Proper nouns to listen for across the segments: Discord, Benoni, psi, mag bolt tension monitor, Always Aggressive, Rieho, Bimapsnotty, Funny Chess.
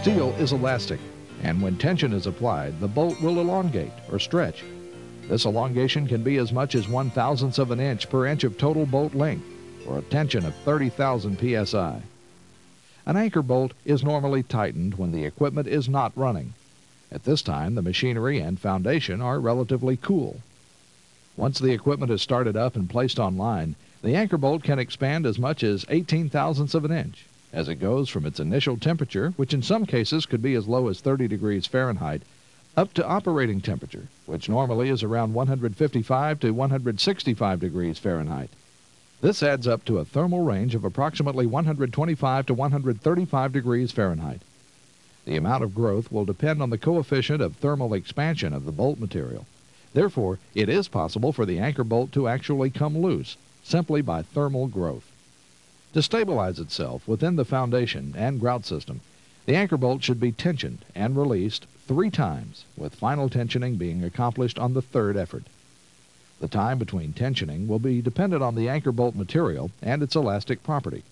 Steel is elastic, and when tension is applied, the bolt will elongate or stretch. This elongation can be as much as 1/1000th of an inch per inch of total bolt length, or a tension of 30,000 psi. An anchor bolt is normally tightened when the equipment is not running. At this time, the machinery and foundation are relatively cool. Once the equipment is started up and placed online, the anchor bolt can expand as much as 18,000ths of an inch as it goes from its initial temperature, which in some cases could be as low as 30 degrees Fahrenheit, up to operating temperature, which normally is around 155 to 165 degrees Fahrenheit. This adds up to a thermal range of approximately 125 to 135 degrees Fahrenheit. The amount of growth will depend on the coefficient of thermal expansion of the bolt material. Therefore, it is possible for the anchor bolt to actually come loose simply by thermal growth. To stabilize itself within the foundation and grout system, the anchor bolt should be tensioned and released 3 times, with final tensioning being accomplished on the 3rd effort. The time between tensioning will be dependent on the anchor bolt material and its elastic property.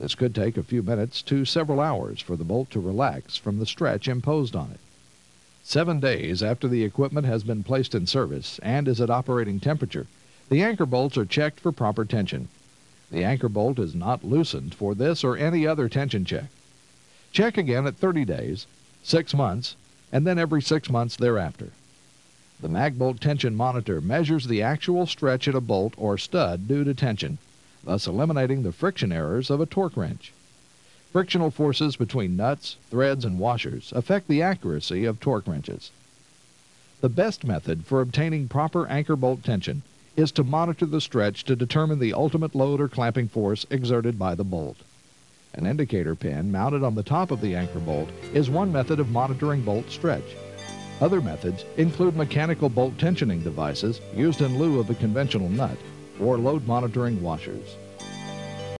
This could take a few minutes to several hours for the bolt to relax from the stretch imposed on it. 7 days after the equipment has been placed in service and is at operating temperature, the anchor bolts are checked for proper tension. The anchor bolt is not loosened for this or any other tension check. Check again at 30 days, 6 months, and then every 6 months thereafter. The mag bolt tension monitor measures the actual stretch at a bolt or stud due to tension, thus eliminating the friction errors of a torque wrench. Frictional forces between nuts, threads, and washers affect the accuracy of torque wrenches. The best method for obtaining proper anchor bolt tension is to monitor the stretch to determine the ultimate load or clamping force exerted by the bolt. An indicator pin mounted on the top of the anchor bolt is one method of monitoring bolt stretch. Other methods include mechanical bolt tensioning devices used in lieu of a conventional nut, or load monitoring washers.